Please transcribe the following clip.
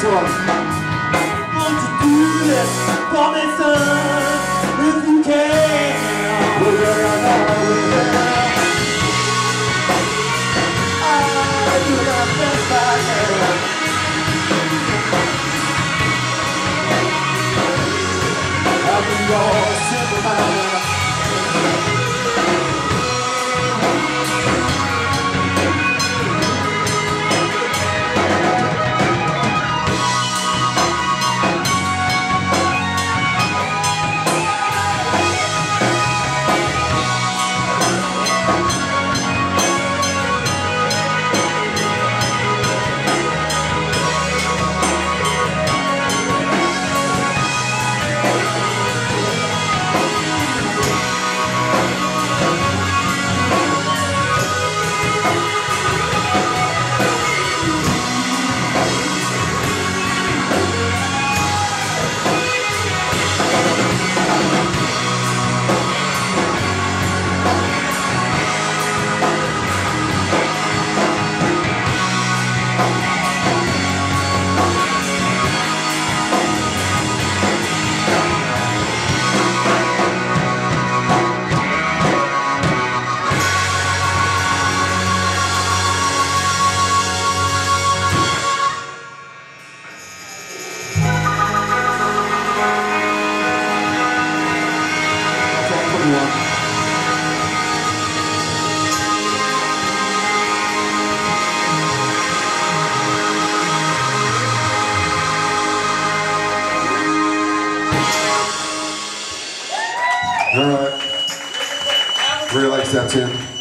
One. Won't you do this for me, son, if you can? Well, you're an all-in-one. I do not think I can. All right. Really likes that tune.